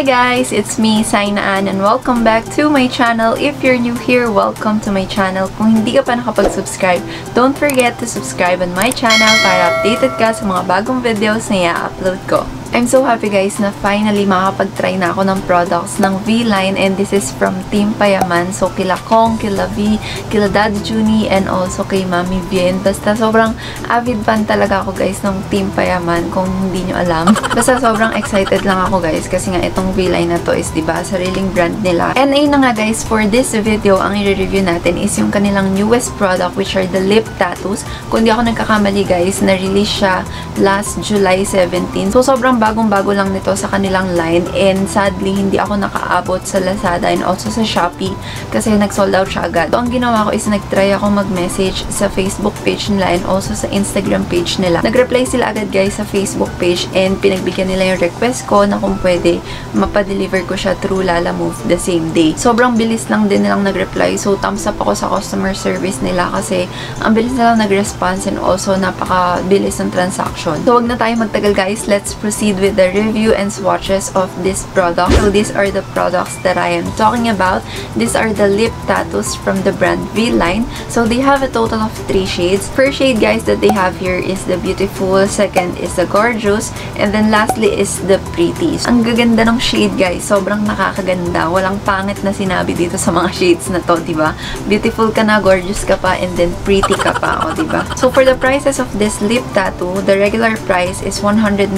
Hi guys, it's me, Sayna Anne, and welcome back to my channel. If you're new here, welcome to my channel. Kung hindi ka pa nakapag-subscribe, don't forget to subscribe on my channel para updated ka sa mga bagong videos na i-upload ko. I'm so happy guys na finally makakapag-try na ako ng products ng VIYLINE, and this is from Team Payaman. So kila Kong, kila V, kila Dad Juni, and also kay Mami Bien. Basta sobrang avid fan talaga ako guys ng Team Payaman, kung hindi nyo alam. Basta sobrang excited lang ako guys kasi nga itong VIYLINE na to is diba sariling brand nila. And ayun na nga guys, for this video ang i-review natin is yung kanilang newest product which are the lip tattoos. Kung di ako nagkakamali guys, na-release siya last July 17. So sobrang bagong-bago lang nito sa kanilang line, and sadly, hindi ako nakaabot sa Lazada and also sa Shopee kasi nag-sold out siya agad. So, ang ginawa ko is nag-try ako mag-message sa Facebook page nila and also sa Instagram page nila. Nag-reply sila agad guys sa Facebook page, and pinagbigyan nila yung request ko na kung pwede mapadeliver ko siya through Lalamove the same day. Sobrang bilis lang din nilang nag-reply, so thumbs up ako sa customer service nila kasi ang bilis nilang nag-response and also napaka-bilis ng transaction. So, wag na tayo magtagal guys, let's proceed with the review and swatches of this product. So these are the products that I am talking about. These are the lip tattoos from the brand VIYLINE. So they have a total of 3 shades. First shade guys that they have here is the Beautiful, second is the Gorgeous, and then lastly is the Pretty. Ang gaganda ng shade guys, sobrang nakakaganda. Walang pangit na sinabi dito sa mga shades na to, diba? Beautiful ka na, gorgeous ka pa, and then pretty ka pa, o diba? So for the prices of this lip tattoo, the regular price is 199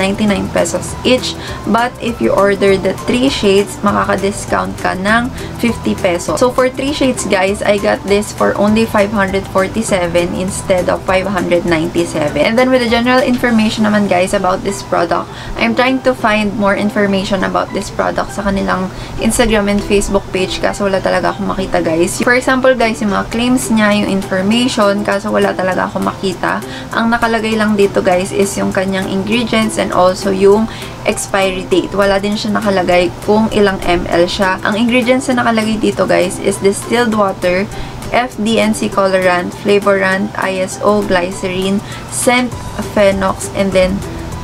pesos each, but if you order the 3 shades, makaka-discount ka ng 50 pesos. So for 3 shades guys, I got this for only 547 instead of 597. And then with the general information naman guys about this product, I'm trying to find more information about this product sa kanilang Instagram and Facebook page kaso wala talaga akong makita guys. For example guys, yung mga claims niya, yung information, kaso wala talaga akong makita. Ang nakalagay lang dito guys is yung kanyang ingredients and also yung expiry date. Wala din siya nakalagay kung ilang ml siya. Ang ingredients na nakalagay dito guys is distilled water, FDNC colorant, flavorant, ISO, glycerin, scent, phenox, and then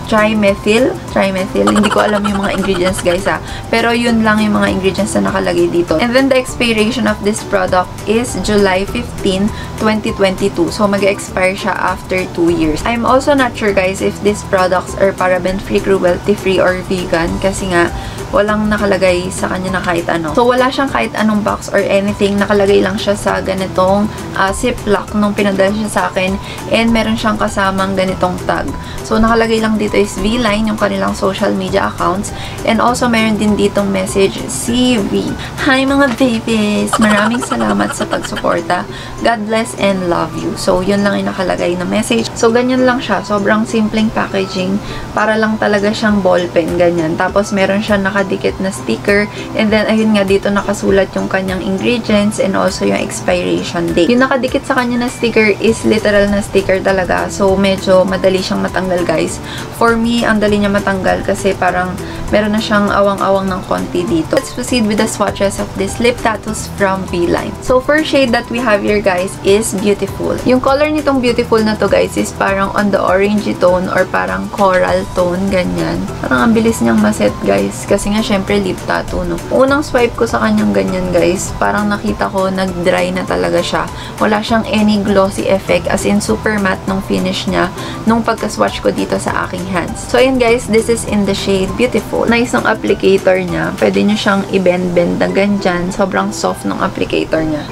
trimethyl, hindi ko alam yung mga ingredients guys ha, pero yun lang yung mga ingredients na nakalagay dito. And then the expiration of this product is July 15, 2022. So mag-expire siya after 2 years. I'm also not sure guys if these products are paraben-free, cruelty-free, or vegan kasi nga walang nakalagay sa kanya na kahit ano. So wala siyang kahit anong box or anything, nakalagay lang siya sa ganitong ziplock nung pinadala siya sa akin, and meron siyang kasamang ganitong tag. So nakalagay lang dito is VIYLINE, yung kanilang social media accounts, and also meron din ditong message CV. Hi mga babies! Maraming salamat sa pagsuporta. God bless and love you. So, yun lang yung nakalagay na message. So, ganyan lang siya. Sobrang simpleng packaging. Para lang talaga siyang ballpen, ganyan. Tapos, meron siya nakadikit na sticker, and then, ayun nga, dito nakasulat yung kanyang ingredients and also yung expiration date. Yung nakadikit sa kanya na sticker is literal na sticker talaga. So, medyo madali siyang matanggal, guys. For me, ang dali niya matanggal kasi parang meron na siyang awang-awang ng konti dito. Let's proceed with the swatches of this lip tattoos from VIYLINE. So, first shade that we have here guys is Beautiful. Yung color nitong Beautiful na to guys is parang on the orangey tone or parang coral tone, ganyan. Parang ang bilis niyang maset guys kasi nga syempre lip tattoo, no? Unang swipe ko sa kanyang ganyan guys, parang nakita ko nag-dry na talaga siya. Wala siyang any glossy effect, as in super matte nung finish niya nung pagka-swatch ko dito sa aking hands. So, ayan guys, this is in the shade Beautiful. Nice ng applicator niya. Pwede nyo siyang i-bend-bend na ganyan. Sobrang soft ng applicator niya.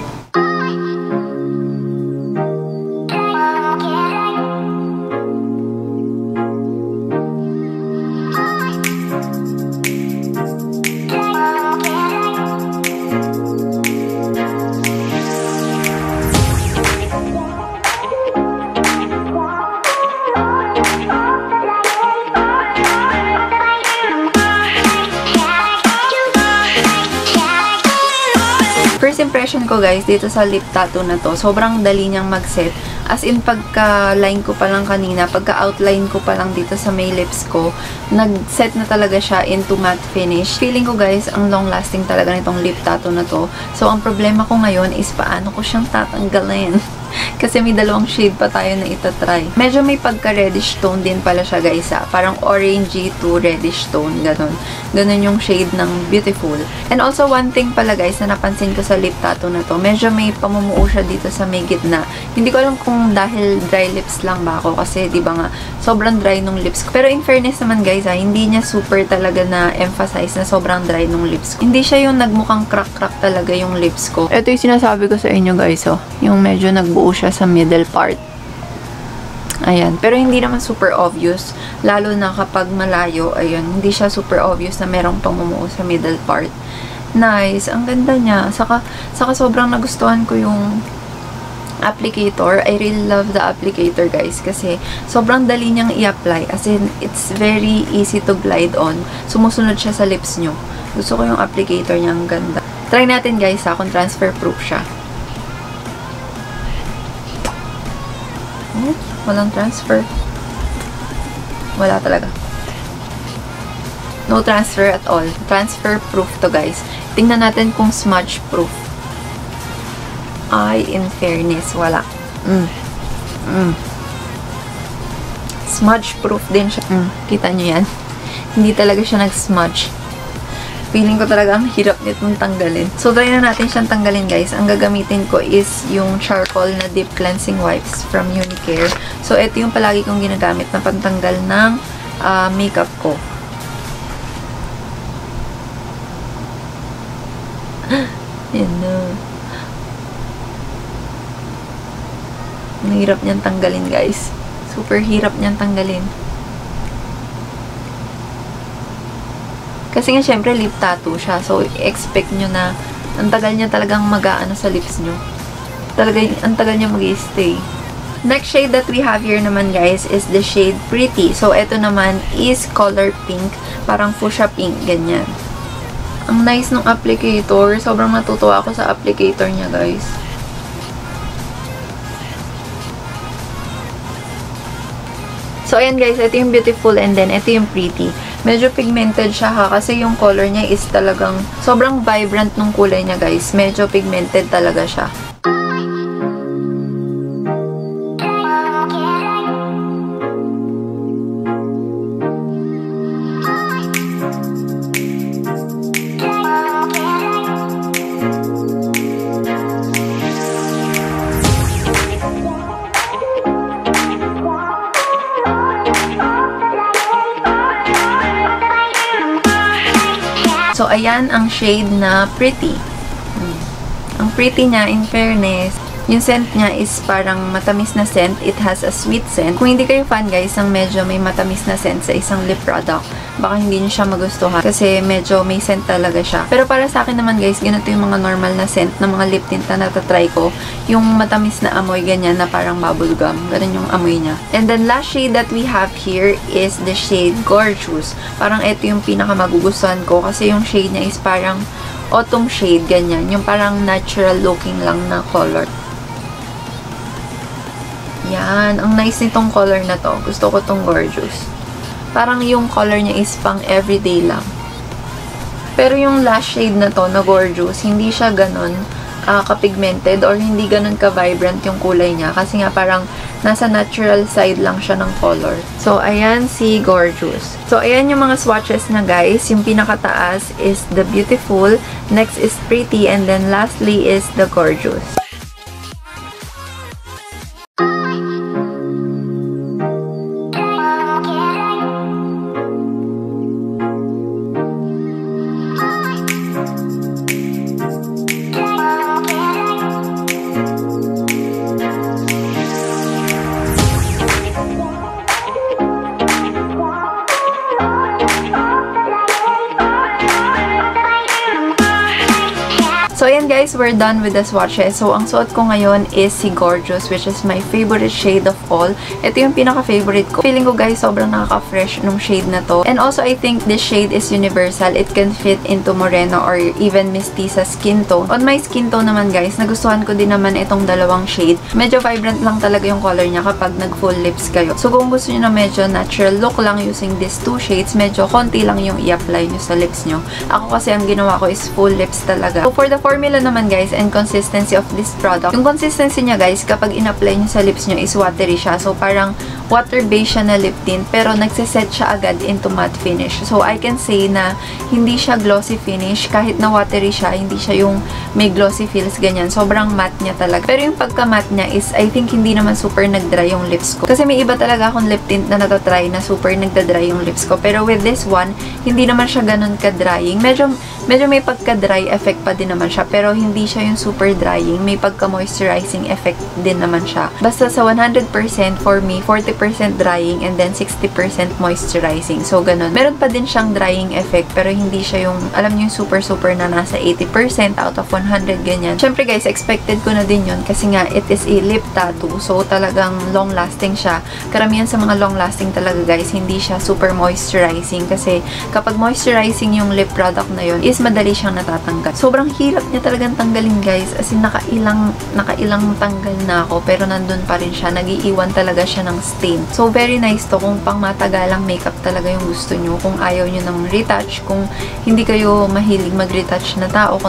Impression ko guys dito sa lip tattoo na to, sobrang dali niyang mag-set. As in, pagka-line ko pa lang kanina, pagka-outline ko pa lang dito sa may lips ko, nag-set na talaga siya into matte finish. Feeling ko guys, ang long-lasting talaga nitong lip tattoo na to. So, ang problema ko ngayon is paano ko siyang tatanggalin. Kasi may dalawang shade pa tayo na itatry. Medyo may pagka-reddish tone din pala siya, guys. Ha? Parang orangey to reddish tone. Ganun. Ganun yung shade ng Beautiful. And also, one thing pala, guys, na napansin ko sa lip tattoo na to, medyo may pamumuo siya dito sa may gitna. Hindi ko alam kung dahil dry lips lang ba ako. Kasi, di ba nga, sobrang dry nung lips ko. Pero in fairness naman, guys, ha, hindi niya super talaga na emphasize na sobrang dry nung lips ko. Hindi siya yung nagmukhang crack-crack talaga yung lips ko. Ito yung sinasabi ko sa inyo, guys, oh. Yung medyo nagbuo siya sa middle part. Ayan. Pero hindi naman super obvious. Lalo na kapag malayo, ayun, hindi siya super obvious na merong pamumuo sa middle part. Nice. Ang ganda niya. Saka sobrang nagustuhan ko yung applicator. I really love the applicator, guys. Kasi sobrang dali niyang i-apply. As in, it's very easy to glide on. Sumusunod siya sa lips nyo. Gusto ko yung applicator niya. Ang ganda. Try natin, guys, ha, kung transfer proof siya. Walang transfer. Wala talaga. No transfer at all. Transfer proof to, guys. Tingnan natin kung smudge proof. Ay, in fairness, wala. Smudge proof din siya. Kita nyo yan? Hindi talaga siya nag-smudge. Feeling ko talaga ang hirap nitong tanggalin. So, try na natin siyang tanggalin, guys. Ang gagamitin ko is yung charcoal na deep cleansing wipes from Unicare. So, ito yung palagi kong ginagamit na pantanggal ng makeup ko. Yan na. Ang hirap niyang tanggalin, guys. Super hirap niyang tanggalin. Kasi nga, syempre, lip tattoo siya. So, expect nyo na ang tagal niya talagang mag-aano sa lips nyo. Talaga, ang tagal niya mag-stay. Next shade that we have here naman, guys, is the shade Pretty. So, eto naman is color pink. Parang fuchsia pink, ganyan. Ang nice ng applicator. Sobrang natutuwa ako sa applicator niya, guys. So, ayan, guys. Ito yung Beautiful and then ito yung Pretty. Medyo pigmented siya, ha, kasi yung color niya is talagang sobrang vibrant nung kulay niya, guys. Medyo pigmented talaga siya. So, ayan ang shade na Pretty. Ang pretty niya, in fairness, yung scent niya is parang matamis na scent. It has a sweet scent. Kung hindi kayo fan, guys, ang medyo may matamis na scent sa isang lip product, baka hindi nyo siya magustuhan kasi medyo may scent talaga siya. Pero para sa akin naman, guys, ganito yung mga normal na scent ng mga lip tint na natatry ko. Yung matamis na amoy, ganyan, na parang bubble gum. Ganun yung amoy niya. And then, last shade that we have here is the shade Gorgeous. Parang ito yung pinakamagugustuhan ko kasi yung shade niya is parang autumn shade, ganyan. Yung parang natural looking lang na color. Yan. Ang nice nitong color na to. Gusto ko tong Gorgeous. Parang yung color niya is pang everyday lang. Pero yung last shade na to, na Gorgeous, hindi siya ganun ka-pigmented or hindi ganun ka-vibrant yung kulay niya. Kasi nga parang nasa natural side lang siya ng color. So, ayan si Gorgeous. So, ayan yung mga swatches na, guys. Yung pinakataas is the Beautiful, next is Pretty, and then lastly is the Gorgeous. So, ayan, guys, we're done with the swatches. So, ang suot ko ngayon is si Gorgeous, which is my favorite shade of all. Ito yung pinaka-favorite ko. Feeling ko, guys, sobrang nakaka-fresh nung shade na to. And also, I think this shade is universal. It can fit into moreno or even mestiza skin tone. On my skin tone naman, guys, nagustuhan ko din naman itong dalawang shade. Medyo vibrant lang talaga yung color niya kapag nag-full lips kayo. So, kung gusto nyo na medyo natural look lang using these two shades, medyo konti lang yung i-apply nyo sa lips nyo. Ako kasi, ang ginawa ko is full lips talaga. So, for the formula naman, naman guys and consistency of this product. Yung consistency niya guys, kapag in-apply niyo sa lips niyo is watery siya. So parang water base siya na lip tint pero nagsiset siya agad into matte finish. So I can say na hindi siya glossy finish. Kahit na watery siya, hindi siya yung may glossy feels ganyan. Sobrang matte niya talaga. Pero yung pagka-matte niya is I think hindi naman super nag-dry yung lips ko. Kasi may iba talaga akong lip tint na natatry na super nagda-dry yung lips ko. Pero with this one, hindi naman siya ganun ka-drying. Medyo may pagka-dry effect pa din naman siya, pero hindi siya yung super drying. May pagka-moisturizing effect din naman siya. Basta sa 100% for me, 40% drying and then 60% moisturizing. So, ganun. Meron pa din siyang drying effect, pero hindi siya yung, alam niyo yung super na nasa 80% out of 100, ganyan. Siyempre guys, expected ko na din yun kasi nga, it is a lip tattoo. So, talagang long-lasting siya. Karamihan sa mga long-lasting talaga guys, hindi siya super moisturizing kasi kapag moisturizing yung lip product na yun, madali siyang natatanggal. Sobrang hirap niya talagang tanggalin guys. As in, nakailang tanggal na ako pero nandun pa rin siya. Nag-iiwan talaga siya ng stain. So, very nice to kung pang matagalang makeup talaga yung gusto nyo. Kung ayaw nyo ng retouch, kung hindi kayo mahilig mag-retouch na tao,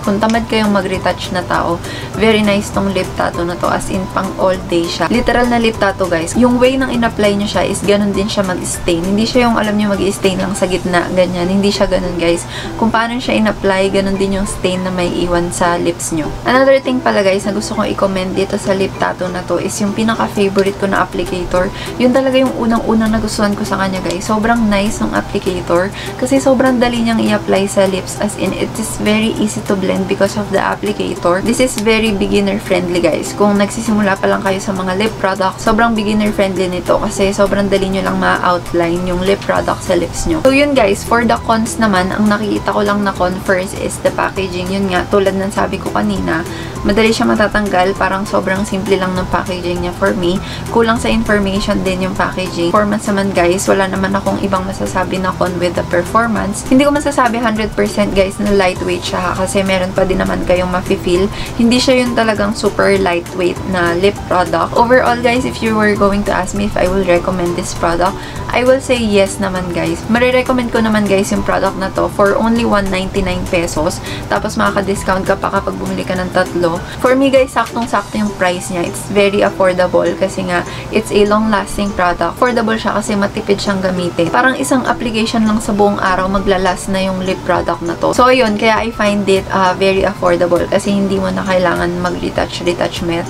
kung tamad kayong mag-retouch na tao, very nice tong lip tattoo na to. As in, pang all day siya. Literal na lip tattoo, guys. Yung way nang in-apply nyo siya is ganun din siya mag-stain. Hindi siya yung, alam nyo, mag-stain lang sa gitna, ganyan. Hindi siya ganun, guys. Kung paano siya in-apply, ganun din yung stain na may iwan sa lips nyo. Another thing pala, guys, na gusto kong i-comment dito sa lip tattoo na to is yung pinaka-favorite ko na applicator. Yun talaga yung unang-unang nagustuhan ko sa kanya, guys. Sobrang nice ng applicator kasi sobrang dali niyang i-apply sa lips. As in, it is very easy to blend because of the applicator. This is very beginner friendly guys. Kung nagsisimula pa lang kayo sa mga lip product, sobrang beginner friendly nito kasi sobrang dali nyo lang ma-outline yung lip product sa lips nyo. So yun guys, for the cons naman, ang nakikita ko lang na con first is the packaging. Yun nga, tulad ng sabi ko kanina, madali siya matatanggal. Parang sobrang simple lang ng packaging niya for me. Kulang sa information din yung packaging. Performance naman guys, wala naman akong ibang masasabi na con with the performance. Hindi ko masasabi 100% guys na lightweight siya kasi meron pa din naman kayong mafe-feel. Hindi siya yung talagang super lightweight na lip product. Overall guys, if you were going to ask me if I will recommend this product, I will say yes naman guys. Marirecommend ko naman guys yung product na to for only 199 pesos. Tapos makaka-discount ka pa kapag bumili ka ng tatlo. For me guys, saktong-sakto yung price niya. It's very affordable kasi nga it's a long-lasting product. Affordable siya kasi matipid siyang gamitin. Parang isang application lang sa buong araw maglalast na yung lip product na to. So yun, kaya I find it very affordable kasi hindi mo na kailangan mag-retouch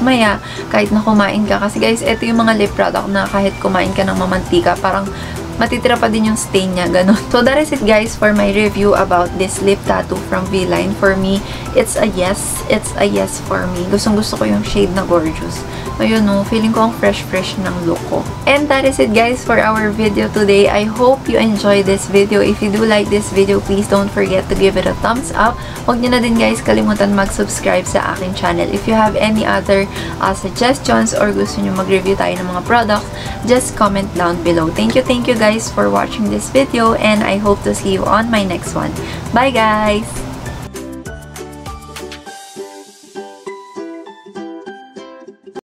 maya kahit na kumain ka. Kasi guys, ito yung mga lip product na kahit kumain ka ng mamantika, parang matitira pa din yung stain niya, ganun. So, that is it guys for my review about this lip tattoo from VIYLINE. For me, it's a yes. It's a yes for me. Gustong-gusto ko yung shade na Gorgeous. Ayun no, feeling ko ang fresh-fresh ng look ko. And that is it guys for our video today. I hope you enjoyed this video. If you do like this video, please don't forget to give it a thumbs up. Huwag nyo na din guys kalimutan mag-subscribe sa aking channel. If you have any other suggestions or gusto nyo mag-review tayo ng mga products, just comment down below. Thank you guys for watching this video and I hope to see you on my next one. Bye guys!